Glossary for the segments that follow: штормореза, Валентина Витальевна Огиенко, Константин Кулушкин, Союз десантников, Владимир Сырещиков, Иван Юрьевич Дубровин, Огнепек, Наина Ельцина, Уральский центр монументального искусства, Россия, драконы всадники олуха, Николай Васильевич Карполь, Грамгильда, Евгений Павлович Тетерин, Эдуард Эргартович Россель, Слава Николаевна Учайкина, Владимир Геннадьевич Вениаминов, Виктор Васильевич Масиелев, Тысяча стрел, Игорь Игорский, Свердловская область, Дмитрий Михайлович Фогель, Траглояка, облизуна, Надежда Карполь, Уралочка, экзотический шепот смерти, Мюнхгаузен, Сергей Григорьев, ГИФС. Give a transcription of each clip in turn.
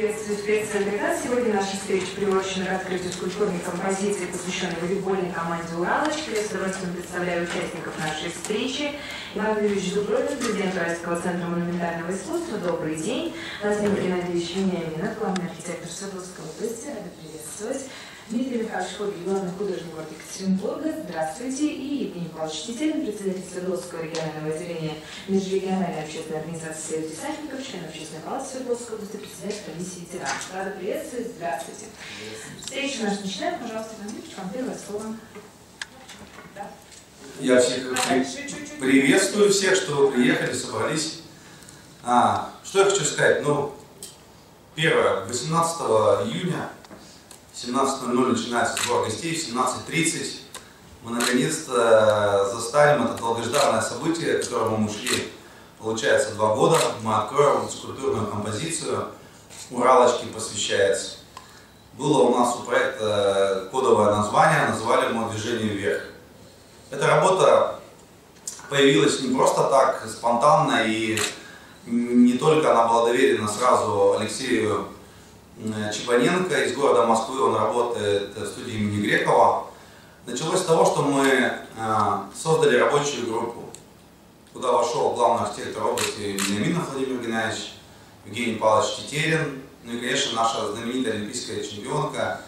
Приветствую спеццентр КАС. Сегодня наша встреча приурочена к открытию скульптурной композиции, посвященной волейбольной команде «Уралочка». Я с удовольствием представляю участников нашей встречи. Иван Юрьевич Дубровин, президент Уральского центра монументального искусства. Добрый день. Владимир Геннадьевич Вениаминов, главный архитектор Свердловской области. Рада приветствовать. Дмитрий Михайлович Фогель, главный художник города Екатеринбурга. Здравствуйте. И Евгений Павлович Тетерин, председатель Свердловского регионального отделения Межрегиональной общественной организации «Союз десантников», член общественной палаты Свердловской области, председатель комиссии ветеранов. Рада приветствовать. Здравствуйте. Встречу нашу начинаем. Пожалуйста, Иван Юрьевич, вам первое слово. Да. Я всех приветствую, всех, что приехали, собрались. Что я хочу сказать? Ну, первое, 18 июня. В 17:00 начинается сбор гостей, в 17:30 мы наконец-то заставим это долгожданное событие, к которому мы шли, получается, 2 года. Мы откроем скульптурную композицию «Уралочки» посвящается. Было у нас у проекта кодовое название, назвали мы «Движение вверх». Эта работа появилась не просто так, спонтанно, и не только она была доверена сразу Алексею Чебаненко из города Москвы, он работает в студии имени Грекова. Началось с того, что мы создали рабочую группу, куда вошел главный архитектор области Вениаминов Владимир Геннадьевич, Евгений Павлович Тетерин, ну и, конечно, наша знаменитая олимпийская чемпионка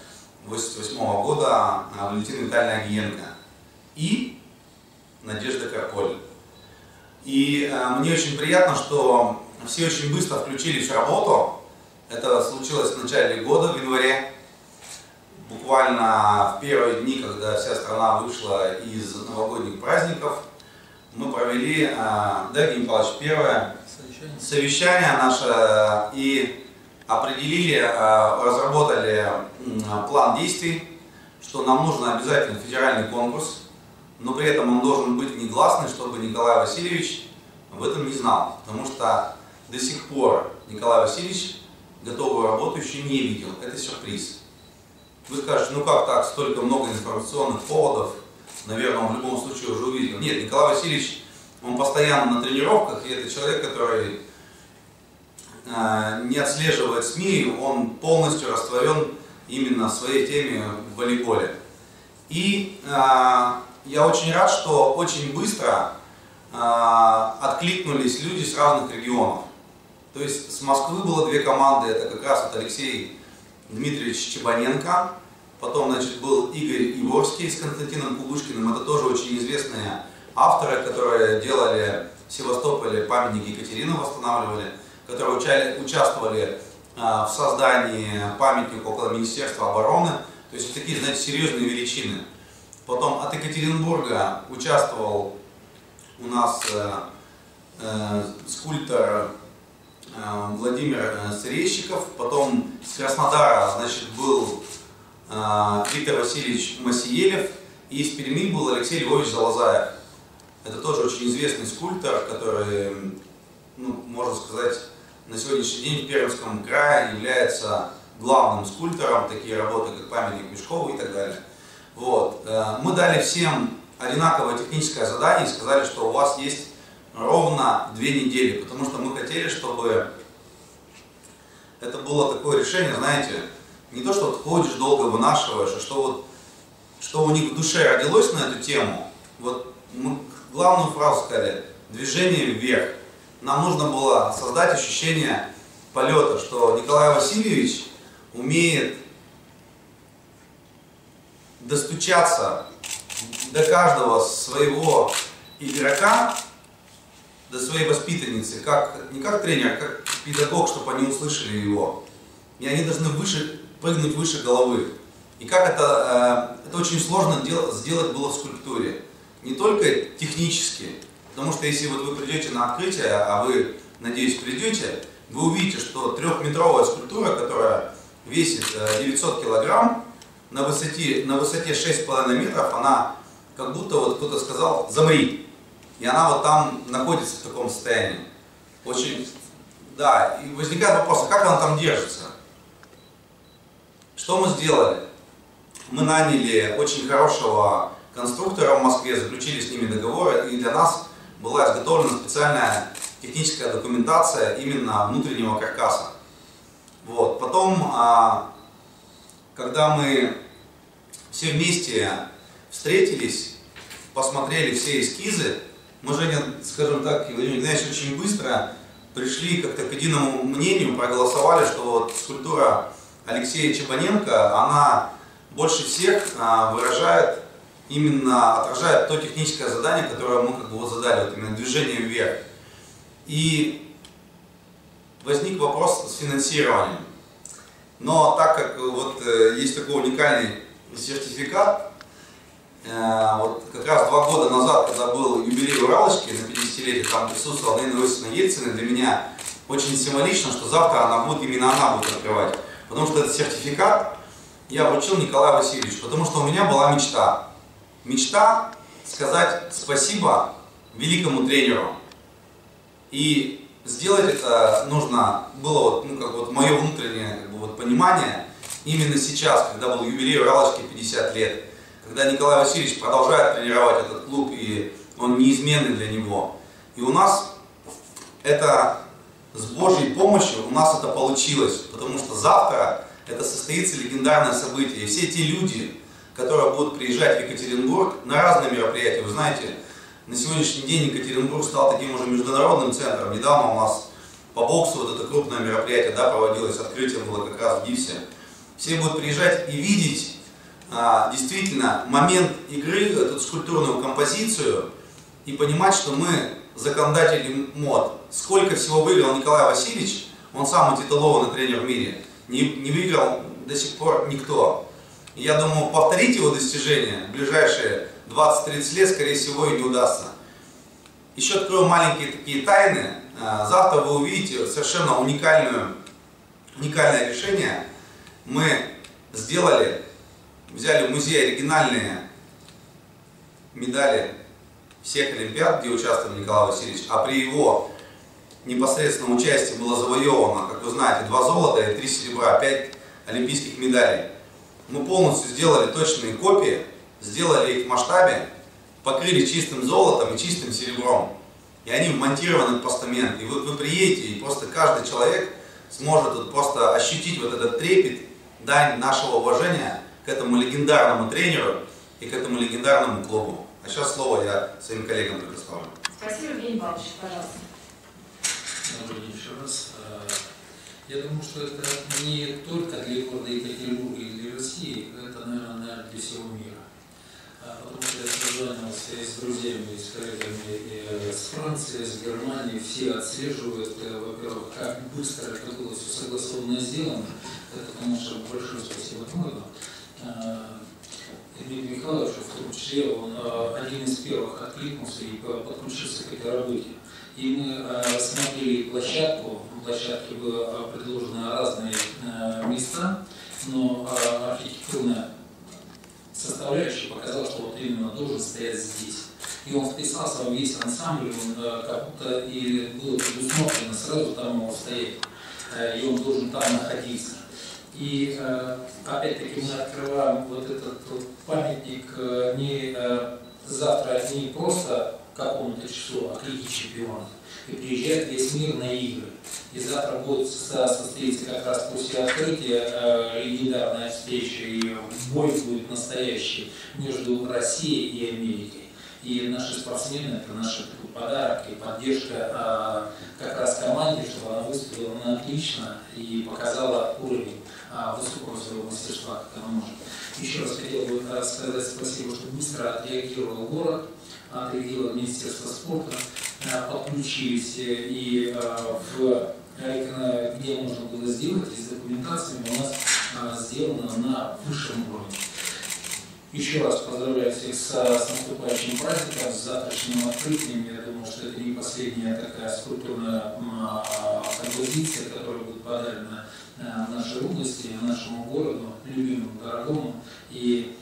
1988 года Валентина Витальевна Огиенко и Надежда Карполь. И мне очень приятно, что все очень быстро включились в работу. Это случилось в начале года, в январе, буквально в первые дни, когда вся страна вышла из новогодних праздников. Мы провели, да, Евгений Павлович, первое совещание наше и определили, разработали план действий, что нам нужен обязательно федеральный конкурс, но при этом он должен быть негласный, чтобы Николай Васильевич об этом не знал, потому что до сих пор Николай Васильевич готовую работу еще не видел. Это сюрприз. Вы скажете, ну как так, столько много информационных поводов, наверное, он в любом случае уже увидел. Нет, Николай Васильевич, он постоянно на тренировках, и это человек, который не отслеживает СМИ, он полностью растворен именно в своей теме в волейболе. И я очень рад, что очень быстро откликнулись люди с разных регионов. То есть с Москвы было 2 команды, это как раз вот Алексей Дмитриевич Чебаненко, потом, значит, был Игорь Игорский с Константином Кулушкиным, это тоже очень известные авторы, которые делали в Севастополе памятник Екатерину, восстанавливали, которые участвовали в создании памятника около Министерства обороны, то есть такие, знаете, серьезные величины. Потом от Екатеринбурга участвовал у нас скульптор Владимир Сырещиков, потом с Краснодара, значит, был Виктор Васильевич Масиелев, и из Перми был Алексей Львович Залозаев. Это тоже очень известный скульптор, который, ну, можно сказать, на сегодняшний день в Пермском крае является главным скульптором, такие работы, как памятник Мешкову и так далее. Вот. Мы дали всем одинаковое техническое задание и сказали, что у вас есть ровно 2 недели, потому что мы хотели, чтобы это было такое решение, знаете, не то, что вот ходишь долго, вынашиваешь, а что вот, что у них в душе родилось на эту тему. Вот мы главную фразу сказали «движение вверх». Нам нужно было создать ощущение полета, что Николай Васильевич умеет достучаться до каждого своего игрока, до своей воспитанницы, не как тренер, а как педагог, чтобы они услышали его. И они должны прыгнуть выше головы. И как это очень сложно сделать было в скульптуре. Не только технически, потому что если вот вы придете на открытие, а вы, надеюсь, придете, вы увидите, что 3-метровая скульптура, которая весит 900 килограмм, на высоте 6,5 метров, она как будто вот кто-то сказал «замри». И она вот там находится в таком состоянии. Очень, да, и возникает вопрос, как она там держится? Что мы сделали? Мы наняли очень хорошего конструктора в Москве, заключили с ними договор, и для нас была изготовлена специальная техническая документация именно внутреннего каркаса. Вот. Потом, когда мы все вместе встретились, посмотрели все эскизы, мы, Женя, скажем так, Владимир Геннадьевич, очень быстро пришли как-то к единому мнению, проголосовали, что вот скульптура Алексея Чебаненко, она больше всех выражает, именно отражает то техническое задание, которое мы как бы вот задали, вот именно движение вверх. И возник вопрос с финансированием. Но так как вот есть такой уникальный сертификат, вот как раз 2 года назад, когда был юбилей Уралочки на 50-летие, там присутствовала Наина Ельцина, для меня очень символично, что завтра она будет, именно она будет открывать. Потому что этот сертификат я вручил Николаю Васильевичу, потому что у меня была мечта. Мечта сказать спасибо великому тренеру. И сделать это нужно было, вот, ну, как вот мое внутреннее как бы, вот, понимание, именно сейчас, когда был юбилей Уралочки 50 лет, когда Николай Васильевич продолжает тренировать этот клуб, и он неизменный для него. И у нас это... С Божьей помощью у нас это получилось, потому что завтра это состоится легендарное событие. И все те люди, которые будут приезжать в Екатеринбург на разные мероприятия, вы знаете, на сегодняшний день Екатеринбург стал таким уже международным центром. Недавно у нас по боксу вот это крупное мероприятие, да, проводилось, открытие было как раз в ГИФСе. Все будут приезжать и видеть действительно момент игры, эту скульптурную композицию, и понимать, что мы законодатель мод. Сколько всего выиграл Николай Васильевич, он самый титулованный тренер в мире, не выиграл до сих пор никто. Я думаю, повторить его достижения в ближайшие 20-30 лет, скорее всего, и не удастся. Еще открою маленькие такие тайны. Завтра вы увидите совершенно уникальное решение. Мы сделали, взяли в музей оригинальные медали всех олимпиад, где участвовал Николай Васильевич, а при его непосредственном участии было завоевано, как вы знаете, 2 золота и 3 серебра, 5 олимпийских медалей. Мы полностью сделали точные копии, сделали их в масштабе, покрыли чистым золотом и чистым серебром. И они вмонтированы в постамент. И вы приедете, и просто каждый человек сможет вот просто ощутить вот этот трепет, дань нашего уважения к этому легендарному тренеру и к этому легендарному клубу. А сейчас слово я своим коллегам предоставлю. Спасибо, Евгений Павлович, пожалуйста. Добрый день еще раз. Я думаю, что это не только для города Екатеринбурга и для России, это, наверное, для всего мира. Потому что я созванивался с друзьями, с коллегами с Франции, с Германии, все отслеживают, во-первых, как быстро это было все согласованно сделано. Это, конечно, большое спасибо городу. Дмитрий Михайлович, в том числе, он один из первых откликнулся и подключился к этой работе. И мы рассмотрели площадку. На площадке были предложены разные места, но архитектурная составляющая показала, что вот именно должен стоять здесь. И он вписался в весь ансамбль, он как будто и было предусмотрено сразу там его стоять, и он должен там находиться. И опять-таки мы открываем вот этот памятник не завтра, не просто какому-то числу, а к Лиге чемпионов. И приезжает весь мир на игры. И завтра будет состоится как раз после открытия легендарная встреча, и бой будет настоящий между Россией и Америкой. И наши спортсмены, это наш подарок и поддержка как раз команде, чтобы она выступила на отлично и показала уровень высокого своего мастерства, как она может. Еще раз хотел бы сказать спасибо, что быстро отреагировал город, отреагировал Министерство спорта, подключились и где можно было сделать, и с документациями у нас сделано на высшем уровне. Еще раз поздравляю всех с наступающим праздником, с завтрашним открытием. Я думаю, что это не последняя такая скульптурная композиция, которая будет подарена нашей области, нашему городу, любимому, дорогому. И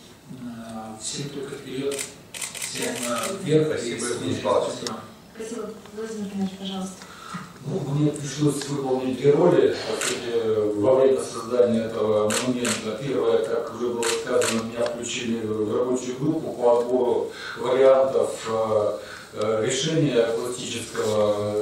всем только вперед, всем вверх. Спасибо, Евгений Павлович. Спасибо. Владимир Геннадьевич, пожалуйста. Ну, мне пришлось выполнить 2 роли, по сути, во время создания этого монумента. Первое, как уже было сказано, меня включили в рабочую группу по отбору вариантов решения пластического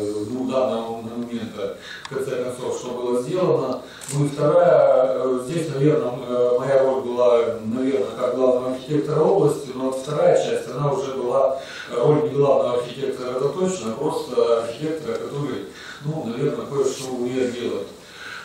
данного монумента. В конце концов, что было сделано. Ну и вторая, здесь, наверное, моя роль была, наверное, как главного архитектора области, но вторая часть, она уже была роль не главного архитектора, это точно, а просто архитектора, который, ну, наверное, кое-что умеет делать.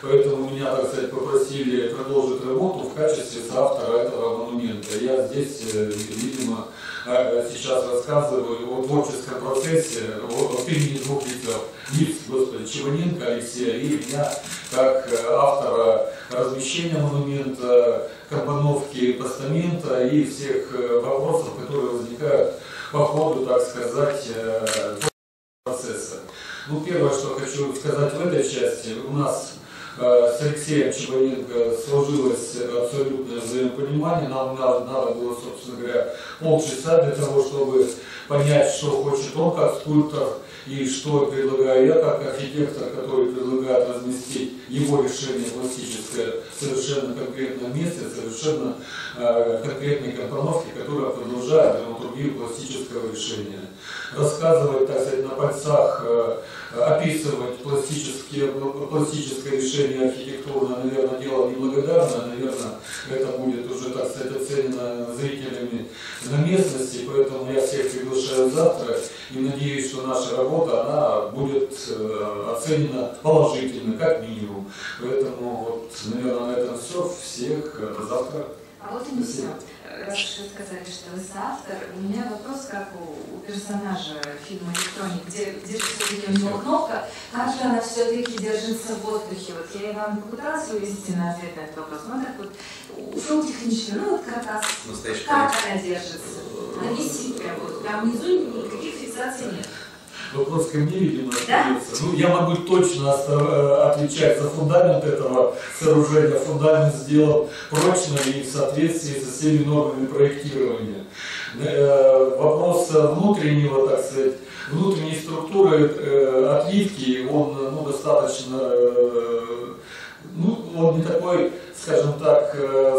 Поэтому меня, так сказать, попросили продолжить работу в качестве соавтора этого монумента. Я здесь, видимо, сейчас рассказываю о творческом процессе, от имени двух лиц, господи, Чебаненко Алексея и меня, как автора размещения монумента, компоновки постамента и всех вопросов, которые возникают по ходу, так сказать, процесса. Ну, первое, что хочу сказать в этой части, у нас с Алексеем Чебаненко сложилось абсолютное взаимопонимание. Нам надо было, собственно говоря, полчаса для того, чтобы понять, что хочет он как скульптор и что предлагаю я как архитектор, который предлагает разместить его решение классическое в совершенно конкретном месте, совершенно конкретной компоновке, которая продолжает драматургию классического решения. Рассказывать, так сказать, на пальцах, описывать классическое решение архитектурное, наверное, дело неблагодарное, наверное, это будет уже, так сказать, оценено зрителями на местности, поэтому я всех приглашаю завтра и надеюсь, что наша работа, она будет оценена положительно, как минимум. Поэтому, вот, наверное, на этом все, всех завтра. А вот и не все. Раз вы сказали, что вы соавтор, у меня вопрос, как у персонажа фильма «Электроник», где держится все-таки у него кнопка, как же она все-таки держится в воздухе? Вот я и вам попыталась вывести на ответ на этот вопрос, но так вот, ушел технично, ну вот как раз, как она держится? Она висит прям вот, там внизу никаких фиксаций нет. Вопрос ко мне, видимо, остается. Да? Ну, я могу точно отвечать за фундамент этого сооружения. Фундамент сделан прочно и в соответствии со всеми нормами проектирования. Вопрос внутреннего, так сказать, внутренней структуры отливки, он, ну, достаточно, ну, он не такой, скажем так,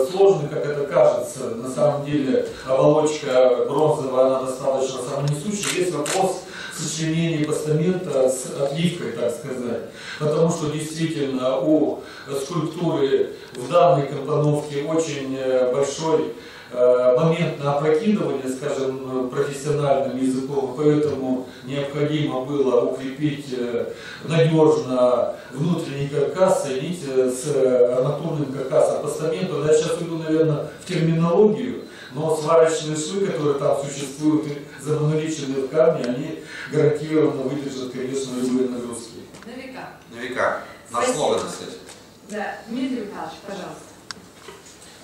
сложный, как это кажется. На самом деле оболочка бронзовая, она достаточно самонесущая. Есть вопрос сочленение постамента с отливкой, так сказать. Потому что действительно у скульптуры в данной компоновке очень большой момент на опрокидывание, скажем, профессиональным языком, поэтому необходимо было укрепить надежно внутренний каркас, соединить с арматурным каркасом постамента. Я сейчас уйду, наверное, в терминологию, но сварочные швы, которые там существуют, замагниченные в камне, они гарантированно выдержат, конечно, любые нагрузки. На века. На века. На слово, так сказать. Да. Дмитрий Михайлович, пожалуйста.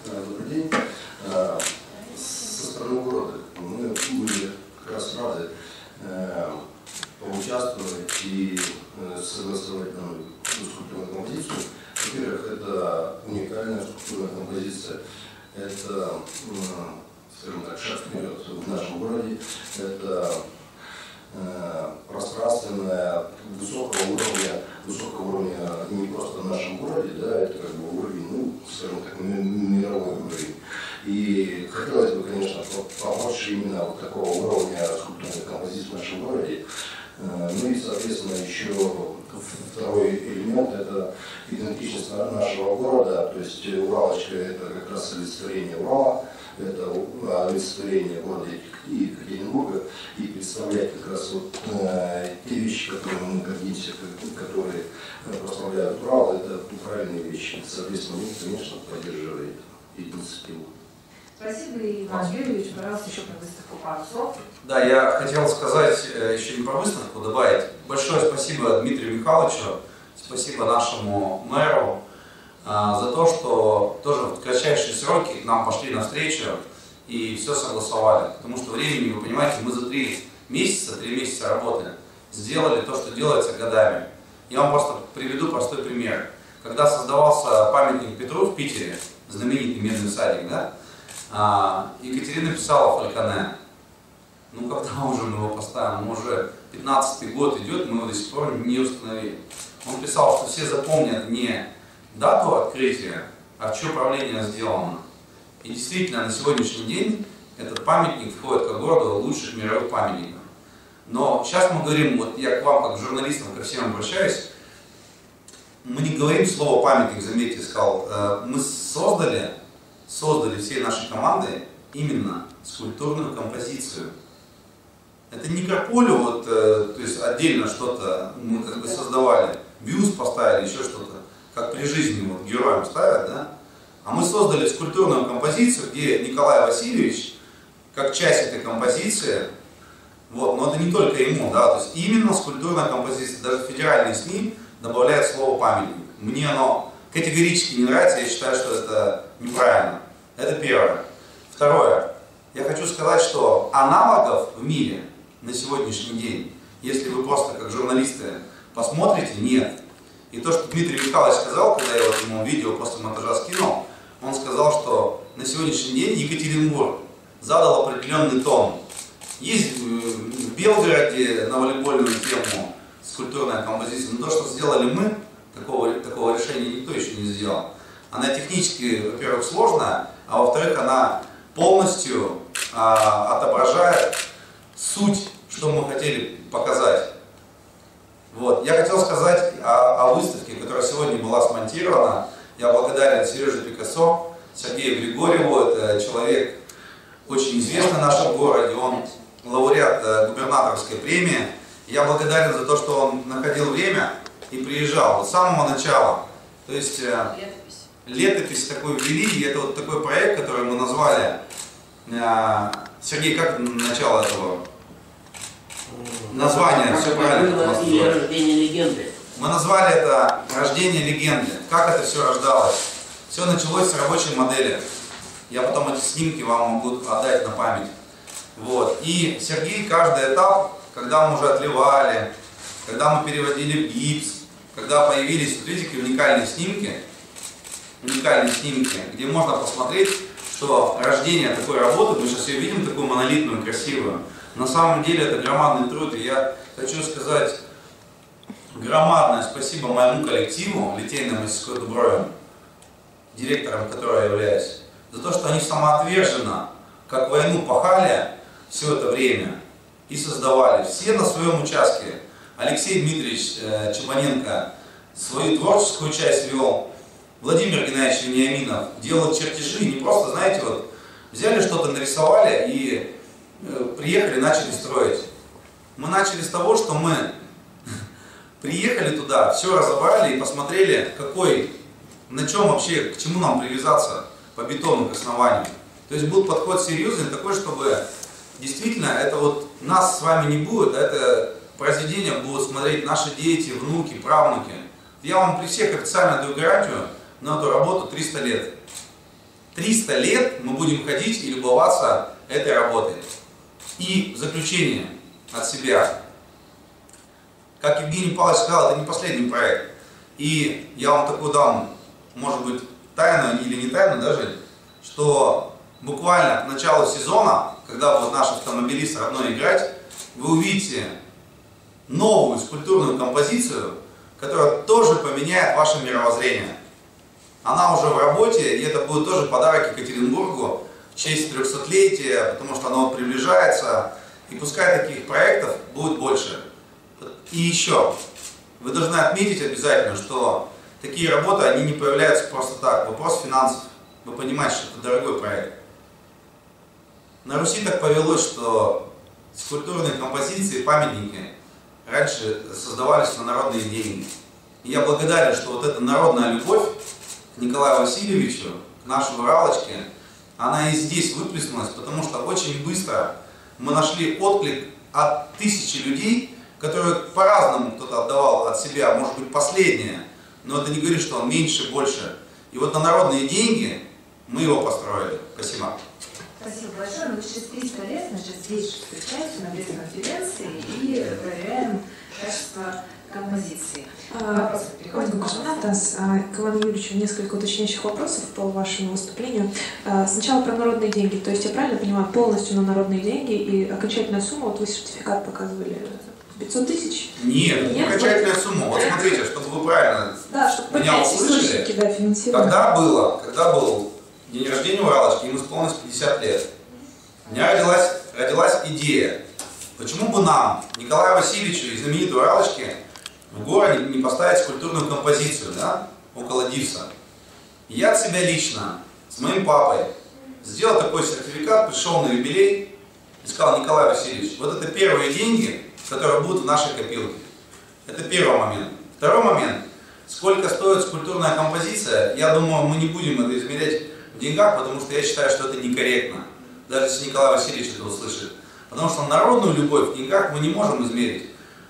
Добрый день. Со стороны города мы были как раз рады поучаствовать и согласовать новую скульптурную композицию. Во-первых, это уникальная скульптурная композиция. Это, скажем так, шаг вперед в нашем городе. Это пространственное высокого уровня не просто в нашем городе, да, это как бы уровень, ну, скажем так, мировой уровень. И хотелось бы, конечно, помочь именно вот такого уровня скульптурных композиций в нашем городе. Ну и, соответственно, еще второй элемент – это идентичность нашего города, то есть Уралочка – это как раз олицетворение Урала, это олицетворение города Екатеринбурга, и представлять как раз вот те вещи, которые мы гордимся, которые прославляют Урал, это правильные вещи. Соответственно, мы, конечно, поддерживаем инициативу. Спасибо, Иван Юрьевич. Пожалуйста, еще про выставку пару слов. Да, я хотел сказать еще не про выставку, добавить. Большое спасибо Дмитрию Михайловичу, спасибо нашему мэру за то, что тоже в кратчайшие сроки к нам пошли навстречу и все согласовали. Потому что времени, вы понимаете, мы за три месяца работы сделали то, что делается годами. Я вам просто приведу простой пример. Когда создавался памятник Петру в Питере, знаменитый медный садик, да? Екатерина писала Фальконе. Ну, когда уже мы его поставим? Уже 15-й год идет, мы его до сих пор не установили. Он писал, что все запомнят не дату открытия, а что правление сделано. И действительно, на сегодняшний день этот памятник входит к городу лучших мировых памятников. Но сейчас мы говорим, вот я к вам, как к журналистам, ко всем обращаюсь, мы не говорим слово «памятник», заметьте, сказал, мы создали всей нашей командой именно скульптурную композицию. Это не Карполю, вот, то есть отдельно что-то мы как бы создавали, бюст поставили, еще что-то, как при жизни вот, героям ставят, да? А мы создали скульптурную композицию, где Николай Васильевич, как часть этой композиции, вот, но это не только ему, да, то есть именно скульптурная композиция, даже федеральные СМИ добавляют слово «памятник». Мне оно категорически не нравится, я считаю, что это неправильно. Это первое. Второе. Я хочу сказать, что аналогов в мире на сегодняшний день, если вы просто как журналисты посмотрите, нет. И то, что Дмитрий Михайлович сказал, когда я вот ему видео после монтажа скинул, он сказал, что на сегодняшний день Екатеринбург задал определенный тон. Есть в Белгороде на волейбольную тему скульптурная композиция, но то, что сделали мы, такого решения никто еще не сделал. Она технически, во-первых, сложная, а во-вторых, она полностью отображает суть, что мы хотели показать. Вот. Я хотел сказать о выставке, которая сегодня была смонтирована. Я благодарен Сереже Пикассо, Сергею Григорьеву, это человек очень известный в нашем городе, он лауреат губернаторской премии. Я благодарен за то, что он находил время и приезжал с самого начала. То есть летопись такой ввели, и это вот такой проект, который мы назвали... Сергей, как начало этого? Название, все правильно. Рождение легенды. Мы назвали это «Рождение легенды». Как это все рождалось? Все началось с рабочей модели. Я потом эти снимки вам могу отдать на память. Вот. И Сергей каждый этап, когда мы уже отливали, когда мы переводили в гипс, когда появились, вот видите, уникальные снимки, где можно посмотреть, что рождение такой работы, мы сейчас ее видим, такую монолитную, красивую. На самом деле это громадный труд, и я хочу сказать громадное спасибо моему коллективу, литейной мастерской Дубровин, директором которого я являюсь, за то, что они самоотверженно, как войну пахали все это время и создавали. Все на своем участке. Алексей Дмитриевич Чебаненко свою творческую часть вел, Владимир Геннадьевич Вениаминов делал чертежи, не просто, знаете, вот взяли что-то, нарисовали и приехали, начали строить. Мы начали с того, что мы приехали туда, все разобрали и посмотрели, на чем вообще, к чему нам привязаться по бетону, к основанию. То есть был подход серьезный, такой, чтобы действительно это вот нас с вами не будет, это произведение будут смотреть наши дети, внуки, правнуки. Я вам при всех официально даю гарантию на эту работу 300 лет. 300 лет мы будем ходить и любоваться этой работой. И в заключение от себя, как Евгений Павлович сказал, это не последний проект. И я вам такую дам, может быть, тайну или не тайну даже, что буквально к началу сезона, когда будут наши автомобилисты родной играть, вы увидите новую скульптурную композицию, которая тоже поменяет ваше мировоззрение. Она уже в работе, и это будет тоже подарок Екатеринбургу в честь 300-летия, потому что оно приближается, и пускай таких проектов будет больше. И еще, вы должны отметить обязательно, что такие работы, они не появляются просто так. Вопрос финансов. Вы понимаете, что это дорогой проект. На Руси так повелось, что скульптурные композиции, памятники раньше создавались на народные деньги. И я благодарен, что вот эта народная любовь к Николаю Васильевичу, к нашей Уралочке, она и здесь выплеснулась, потому что очень быстро мы нашли отклик от тысячи людей, которые по-разному кто-то отдавал от себя, может быть, последнее, но это не говорит, что он меньше, больше. И вот на народные деньги мы его построили. Спасибо. Спасибо большое. Мы через 300 лет, значит, здесь встречаемся на пресс-конференции и проверяем качество композиции. Ольга Кушнатова, к Ивану Юрьевичу несколько уточняющих вопросов по вашему выступлению. Сначала про народные деньги. То есть я правильно понимаю, полностью на народные деньги и окончательная сумма, вот вы сертификат показывали, 500 тысяч? Нет, не окончательная сумма. Вот смотрите, чтобы вы правильно меня услышали, когда был день рождения Уралочки, ему исполнилось 50 лет. У меня родилась идея. Почему бы нам, Николаю Васильевичу и знаменитой Уралочке, в городе не поставить скульптурную композицию, да, около Дивса. Я от себя лично с моим папой сделал такой сертификат, пришел на юбилей и сказал: Николай Васильевич, вот это первые деньги, которые будут в нашей копилке. Это первый момент. Второй момент. Сколько стоит скульптурная композиция, я думаю, мы не будем это измерять в деньгах, потому что я считаю, что это некорректно. Даже если Николай Васильевич это услышит. Потому что народную любовь в деньгах мы не можем измерить.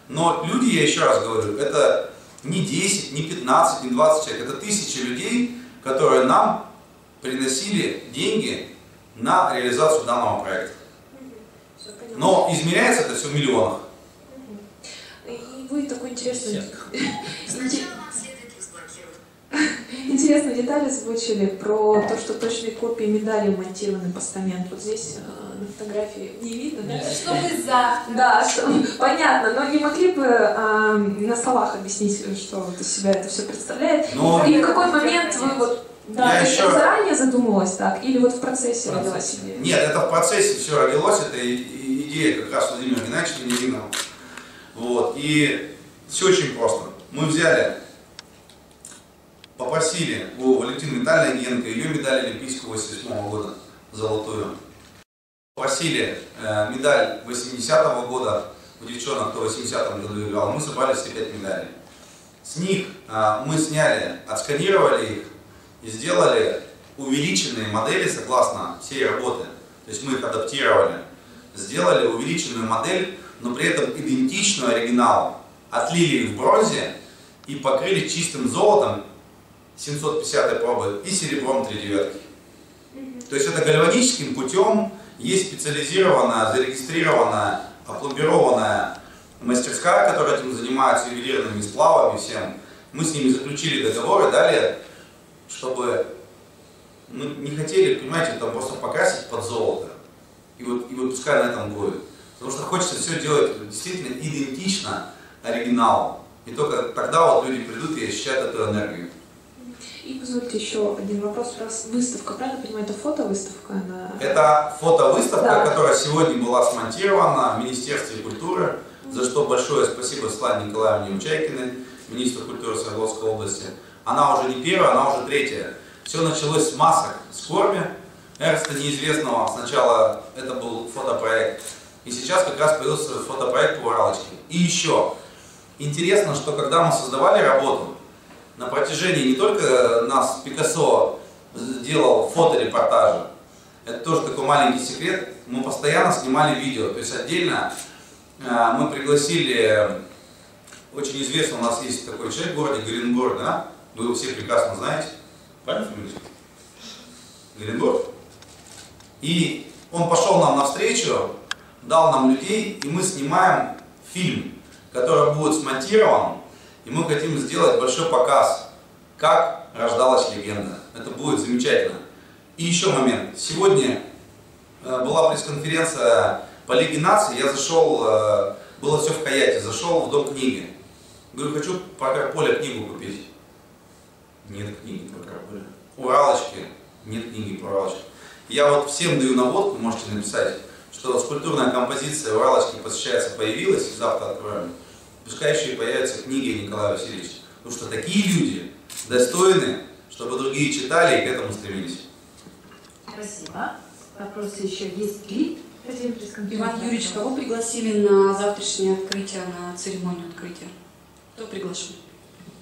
Но люди, я еще раз говорю, это не 10, не 15, не 20 человек. Это тысячи людей, которые нам приносили деньги на реализацию данного проекта. Но измеряется это все в миллионах. И вы такой интересный... Интересные детали звучили про то, что точные копии медалей монтированы на постамент. Вот здесь на фотографии не видно, да? Что вы за? Да, что... понятно, но не могли бы на словах объяснить, что вот из себя это все представляет? Но... И в какой момент вы вот да, еще... заранее задумывалась так? Или вот в процессе родилась идея? Нет, это в процессе все родилось, это идея как раз Владимир Геннадьевич Вениаминов. Вот, и все очень просто. Мы взяли... Попросили у Валентины Витальевны Огиенко, ее медаль Олимпийского 87-го года, золотую. Попросили медаль 80-го года у девчонок, кто в 80-м году играл. Мы собрали все 5 медалей. С них мы сняли, отсканировали их и сделали увеличенные модели согласно всей работы. То есть мы их адаптировали. Сделали увеличенную модель, но при этом идентичную оригиналу. Отлили их в бронзе и покрыли чистым золотом 750-й пробы и серебром 3/9. То есть это гальваническим путем. Есть специализированная, зарегистрированная, опломбированная мастерская, которая этим занимается, ювелирными сплавами всем. Мы с ними заключили договоры, дали, чтобы мы не хотели, понимаете, там просто покрасить под золото. И вот пускай на этом будет. Потому что хочется все делать действительно идентично оригиналу. И только тогда вот люди придут и ощущают эту энергию. И позвольте еще один вопрос, раз выставка, правильно понимаю, это фотовыставка? Она... Это фотовыставка, да, которая сегодня была смонтирована в Министерстве культуры, за что большое спасибо Славе Николаевне Учайкиной, министру культуры Свердловской области. Она уже не первая, она уже третья. Все началось с масок, с корми Эрста неизвестного. Сначала это был фотопроект, и сейчас как раз появился фотопроект по Уралочке. И еще интересно, что когда мы создавали работу, на протяжении не только нас Пикассо делал фоторепортажи, это тоже такой маленький секрет, мы постоянно снимали видео, то есть отдельно мы пригласили, очень известно, у нас есть такой человек в городе Екатеринбург, да? Вы его все прекрасно знаете, правильно фамилия? Екатеринбург. И он пошел нам навстречу, дал нам людей, и мы снимаем фильм, который будет смонтирован. И мы хотим сделать большой показ, как рождалась легенда. Это будет замечательно. И еще момент. Сегодня была пресс-конференция по Лиге наций. Я зашел, было все в Каяте, зашел в дом книги. Говорю, хочу про Карполя книгу купить. Нет книги про Карполя. Уралочки. Нет книги про Уралочки. Я вот всем даю наводку, можете написать, что скульптурная композиция «Уралочки посещается» появилась, завтра откроем. Пускай еще и появятся книги Николая Васильевича. Потому что такие люди достойны, чтобы другие читали и к этому стремились. Спасибо. Вопросы еще есть ли? Иван Юрьевич, кого пригласили на завтрашнее открытие, на церемонию открытия? Кто приглашен?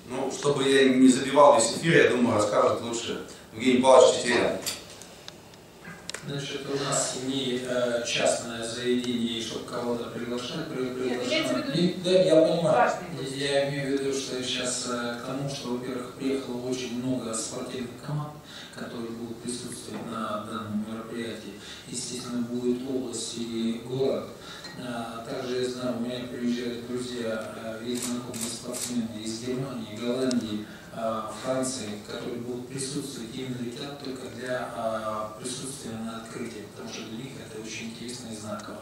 Ну, чтобы я не забивал весь эфир, я думаю, расскажет лучше Евгений Павлович Тетерин. Значит, у нас не частное заведение, чтобы кого-то приглашали. Да, я понимаю. Я имею в виду, что сейчас к тому, что, во-первых, приехало очень много спортивных команд, которые будут присутствовать на данном мероприятии. Естественно, будет область и город. Также я знаю, у меня приезжают друзья, вьетнамские спортсмены из Германии, Голландии, Франции, которые будут присутствовать именно и так только для присутствия на открытии, потому что для них это очень интересно и знаково.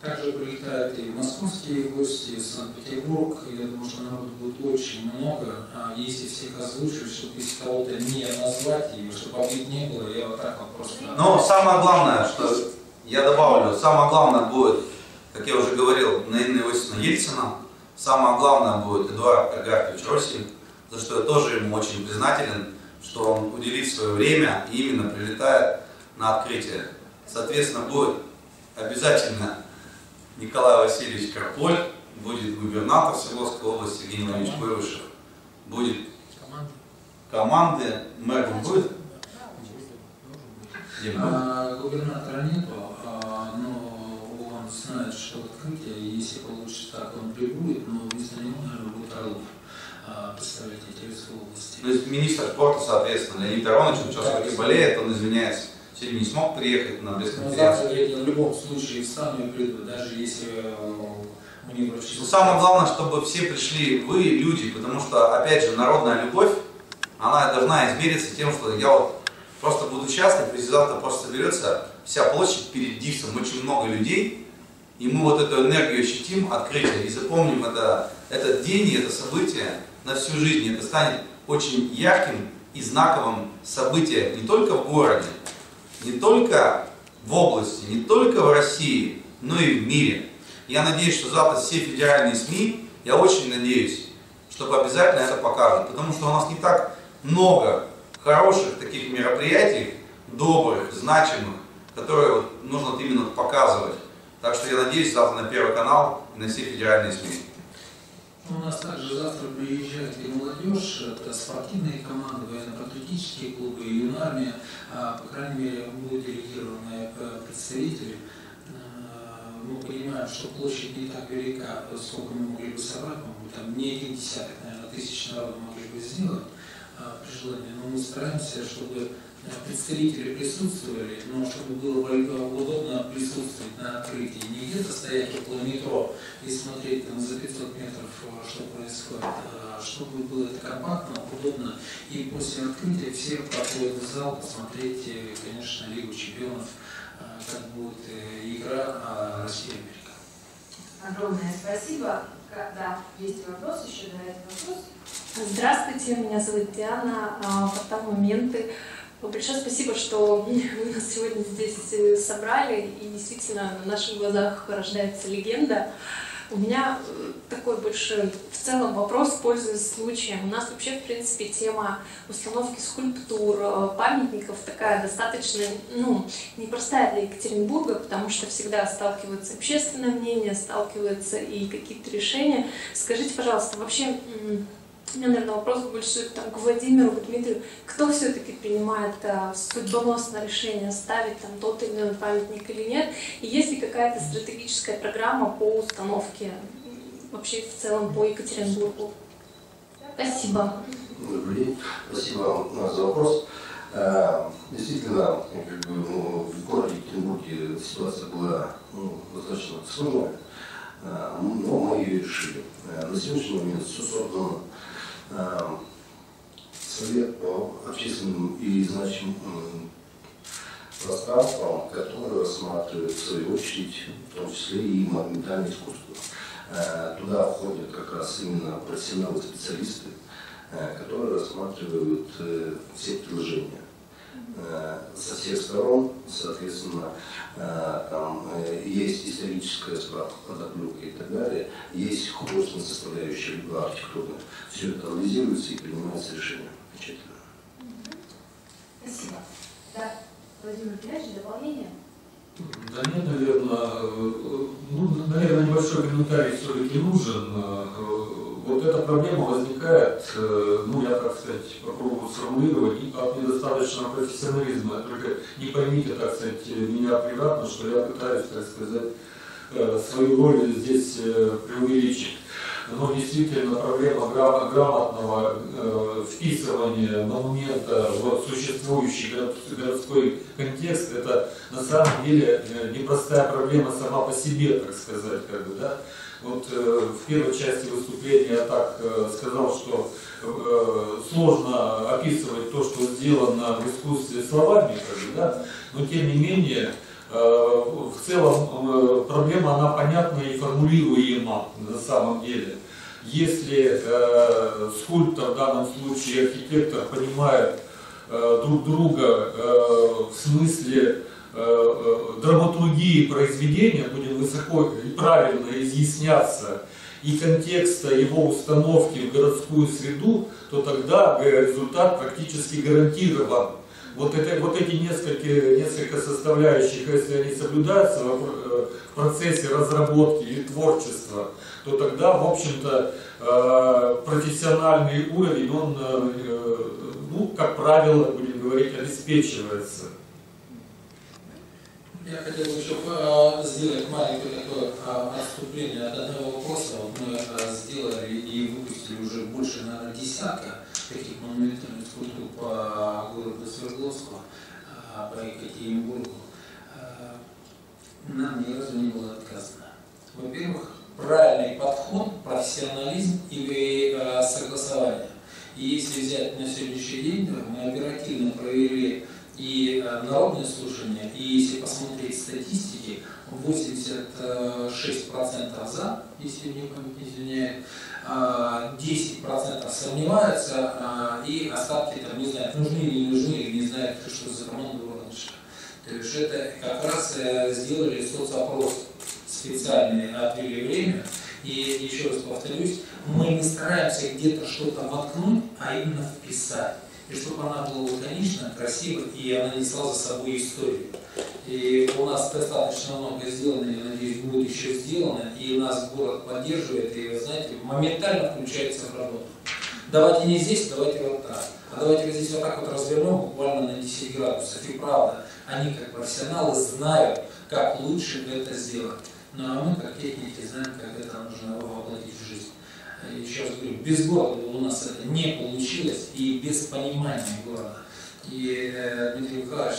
Также прилетают и московские гости, и Санкт-Петербург. Я думаю, что народу будет очень много. Если всех озвучивать, чтобы если кого-то не назвать, и чтобы обид не было, я вот так вот просто... Но самое главное, что я добавлю, самое главное будет, как я уже говорил, Наина Ельцина, самое главное будет Эдуард Эргартович Россель, за что я тоже ему очень признателен, что он уделит свое время и именно прилетает на открытие. Соответственно, будет обязательно Николай Васильевич Карполь, будет губернатор Свердловской области Евгений Владимирович Куюмжишев, будет команды, мэр будет? Губернатора нету, но он знает, что открытие, если получится так, он прибудет, но вместо него, наверное, будет Орлов представлять Терецкой области. То есть министр спорта, соответственно, Леонид Аронович, он сейчас таки болеет, он извиняется, сегодня не смог приехать на пресс-конференцию. В любом случае сам я приду, даже если... Но самое главное, чтобы все пришли вы, люди, потому что, опять же, народная любовь, она должна измериться тем, что я вот просто буду счастлив, если завтра просто соберется вся площадь перед Дивсом, очень много людей, и мы вот эту энергию ощутим, открытие, и запомним это, этот день и это событие на всю жизнь. Это станет очень ярким и знаковым событием не только в городе, не только в области, не только в России, но и в мире. Я надеюсь, что завтра все федеральные СМИ, я очень надеюсь, чтобы обязательно это покажут, потому что у нас не так много хороших таких мероприятий, добрых, значимых, которые вот нужно именно показывать. Так что я надеюсь завтра на Первый канал и на все федеральные СМИ. У нас также завтра приезжает и молодежь, это спортивные команды, военно-патриотические клубы, и юнармия, по крайней мере, будут делегированные представители. Мы понимаем, что площадь не так велика, сколько мы могли бы собрать, там не 1/10, наверное, тысяч народу могли бы сделать при желании, но мы стараемся, чтобы представители присутствовали, но чтобы было удобно присутствовать на открытии, не где-то стоять около метро и смотреть там за 500 метров, что происходит, а чтобы было это компактно, удобно, и после открытия все проходят в зал посмотреть, конечно, Лигу чемпионов, как будет игра Россия-Америка. Огромное спасибо. Да, есть вопрос еще, давайте вопрос. Здравствуйте, меня зовут Диана Фотомоменты. Большое спасибо, что вы нас сегодня здесь собрали, и действительно на наших глазах рождается легенда. У меня такой больше в целом вопрос, пользуясь случаем. У нас вообще, в принципе, тема установки скульптур, памятников такая достаточно, непростая для Екатеринбурга, потому что всегда сталкиваются общественное мнение, сталкиваются и какие-то решения. Скажите, пожалуйста, вообще, у меня, наверное, вопрос больше там, к Владимиру, к Дмитрию. Кто все-таки принимает судьбоносное решение, ставить там тот или иной памятник или нет? И есть ли какая-то стратегическая программа по установке вообще в целом по Екатеринбургу? Спасибо. Добрый день. Спасибо за вопрос. Действительно, в городе Екатеринбурге ситуация была достаточно сложная, но мы ее решили. На сегодняшний момент все создано совет по общественным и значимым пространствам, которые рассматривают, в свою очередь, в том числе и монументальное искусство. Туда входят как раз именно профессионалы-специалисты, которые рассматривают все предложения со всех сторон. Соответственно, там есть историческая справка, подоплека и так далее, есть художественная составляющая, либо архитектурная. Все это анализируется и принимается решение. Замечательно. Спасибо. Да, Владимир Геннадьевич, дополнение? Да нет, наверное, небольшой комментарий все-таки нужен. Вот эта проблема возникает, я, так сказать, попробую сформулировать, от недостаточного профессионализма. Только не поймите, так сказать, меня превратно, что я пытаюсь, так сказать, свою роль здесь преувеличить. Но действительно проблема грамотного вписывания монумента в существующий городской контекст — это на самом деле непростая проблема сама по себе, так сказать, Вот в первой части выступления я так сказал, что сложно описывать то, что сделано в искусстве словами, но тем не менее, в целом проблема она понятна и формулируема на самом деле. Если скульптор, в данном случае архитектор, понимает друг друга в смысле драматургии произведения, будем высоко и правильно изъясняться, и контекста его установки в городскую среду, то тогда результат практически гарантирован. Вот эти несколько составляющих, если они соблюдаются в процессе разработки или творчества, то тогда, в общем-то, профессиональный уровень, он, ну, как правило, будем говорить, обеспечивается. Я хотел бы еще сделать маленькое такое отступление от одного вопроса. Мы сделали и выпустили уже больше, наверное, десятка таких монументальных скульптур по городу Свердловску, по Екатеринбургу. Нам ни разу не было отказано. Во-первых, правильный подход, профессионализм или согласование. И если взять на сегодняшний день, мы оперативно проверили и народные слушания, и если посмотреть статистики, 86% за, если не извиняет, 10% сомневаются, и остатки там не знают, нужны или не нужны, или не знают, что за команда Уралочка. То есть это как раз сделали соцопрос специальный, отвели время. И еще раз повторюсь, мы не стараемся где-то что-то воткнуть, а именно вписать. И чтобы она была лаконична, красива, и она несла за собой историю. И у нас достаточно много сделано, я надеюсь, будет еще сделано, и нас город поддерживает, и, знаете, моментально включается в работу. Давайте не здесь, давайте вот так. А давайте вот здесь вот так вот развернем буквально на 10 градусов. И правда, они как профессионалы знают, как лучше это сделать. Ну а мы, как техники, знаем, как это нужно воплотить в жизнь. Еще раз говорю, без города у нас это не получилось и без понимания города. И Дмитрий Михайлович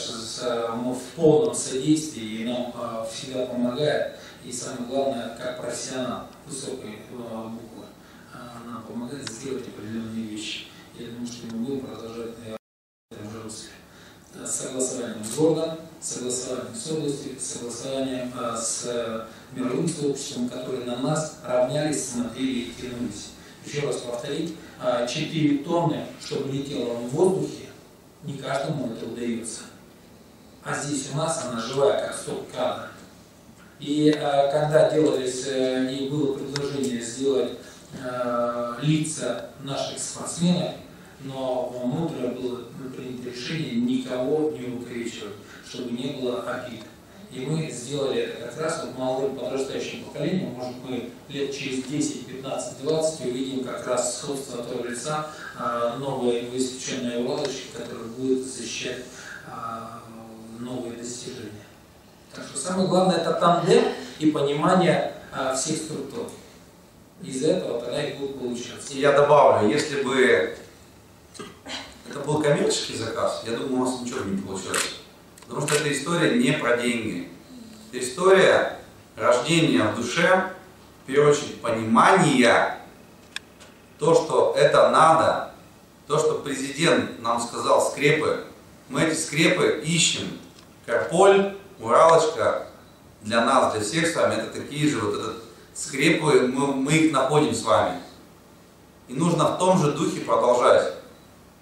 в полном содействии и нам всегда помогает. И самое главное, как профессионал высокой буквы, нам помогает сделать определенные вещи. Я думаю, что мы будем продолжать согласованием с городом, согласованием с областью, согласованием с мировым сообществом, которые на нас равнялись, смотрели и тянулись. Еще раз повторить, 4 тонны, чтобы летело в воздухе, не каждому это удается. А здесь у нас она живая, как стоп-кадр. И когда делались, и было предложение сделать лица наших спортсменов, но мудро было принято решение никого не увековечивать, чтобы не было обид. И мы сделали это как раз вот молодым подрастающим поколением. Может, мы лет через 10, 15, 20 увидим как раз сходство того лица новой высеченной Уралочки, которая будет защищать новые достижения. Так что самое главное — это тандем и понимание всех структур. Из-за этого тогда и будет получаться. Я добавлю, если бы это был коммерческий заказ, я думаю, у нас ничего не получилось. Потому что эта история не про деньги. Это история рождения в душе, в первую очередь, понимания, то, что это надо, то, что президент нам сказал, скрепы. Мы эти скрепы ищем. Карполь, Уралочка для нас, для всех с вами, это такие же вот этот, скрепы, мы их находим с вами. И нужно в том же духе продолжать.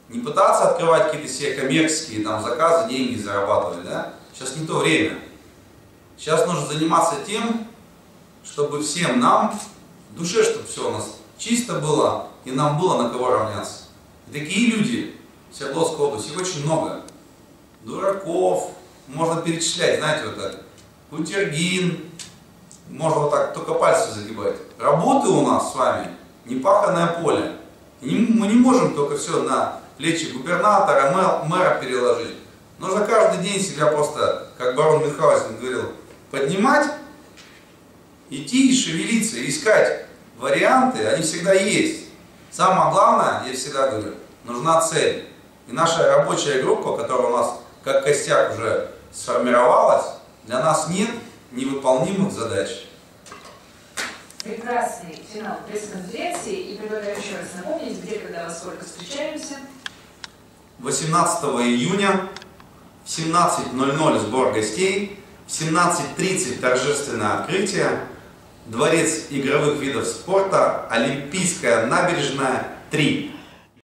Не пытаться открывать какие-то себе коммерческие там, заказы, деньги зарабатывать, да? Сейчас не то время. Сейчас нужно заниматься тем, чтобы всем нам, в душе, чтобы все у нас чисто было, и нам было на кого равняться. И такие люди в Свердловской области, их очень много. Дураков, можно перечислять, знаете, вот так. Кутергин, можно вот так только пальцы загибать. Работы у нас с вами непаханное поле. И мы не можем только все на плечи губернатора, мэра переложить. Нужно каждый день себя просто, как барон Мюнхгаузен говорил, поднимать, идти и шевелиться, искать варианты, они всегда есть. Самое главное, я всегда говорю, нужна цель. И наша рабочая группа, которая у нас как костяк уже сформировалась, для нас нет невыполнимых задач. Прекрасный финал пресс-конференции. И предлагаю еще раз напомнить, где, когда, во сколько встречаемся. 18 июня в 17:00 сбор гостей, в 17:30 торжественное открытие, Дворец игровых видов спорта, Олимпийская набережная 3.